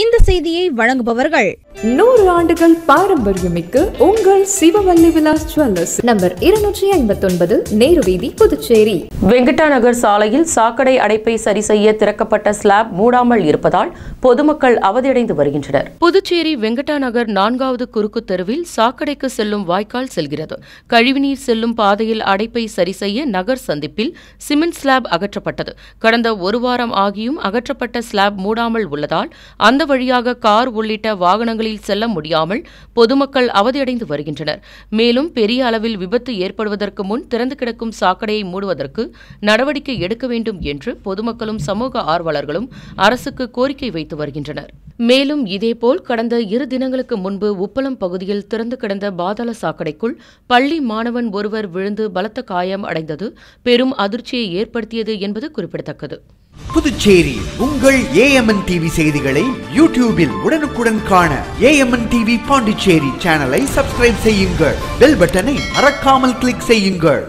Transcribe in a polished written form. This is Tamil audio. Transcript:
இந்த செய்தியை வழங்குபவர்கள் 100 ஆண்டுகள் பாரம்பரியமிக்க உங்கள் சிவவல்லி விலாஸ் ஜுவல்லர்ஸ், நம்பர் 259, நேரு வீதி, புதுச்சேரி. வெங்கடா நகர் சாலையில் சாக்கடை அடைப்பை சரி செய்ய திறக்கப்பட்ட ஸ்லாப் மூடாமல் இருப்பதால் பொதுமக்கள் அவதியடைந்து வருகின்றனர். புதுச்சேரி வெங்கடா நகர் 4வது குறுக்கு தெருவில் சாக்கடைக்கு செல்லும் வாய்க்கால் செல்கிறது. கழிவுநீர் செல்லும் பாதையில் அடைப்பை சரி செய்ய நகர் சந்திப்பில் சிமெண்ட் ஸ்லாப் அகற்றப்பட்டது. கடந்த ஒரு வாரம் ஆகியும் அகற்றப்பட்ட ஸ்லாப் மூடாமல் உள்ளதால் அந்த வழியாக கார் உள்ளிட்ட வாகனங்களில் செல்ல முடியாமல் பொதுமக்கள் அவதியடைந்து வருகின்றனர். மேலும் பெரிய அளவில் விபத்து ஏற்படுவதற்கு முன் திறந்து கிடக்கும் சாக்கடையை மூடுவதற்கு நடவடிக்கை எடுக்க வேண்டும் என்று பொதுமக்களும் சமூக ஆர்வலர்களும் அரசுக்கு கோரிக்கை வைத்து வருகின்றனர். மேலும் இதேபோல் கடந்த 2 தினங்களுக்கு முன்பு உப்பளம் பகுதியில் திறந்து கிடந்த பாதாள சாக்கடைக்குள் பள்ளி மாணவன் ஒருவர் விழுந்து பலத்த காயம் அடைந்தது பெரும் அதிர்ச்சியை ஏற்படுத்தியது என்பது குறிப்பிடத்தக்கது. புதுச்சேரி உங்கள் AMN TV செய்திகளை யூடியூபில் உடனுக்குடன் காண AMN TV பாண்டிச்சேரி சேனலை சப்ஸ்கிரைப் செய்யுங்கள். பெல் பட்டனை மறக்காமல் கிளிக் செய்யுங்கள்.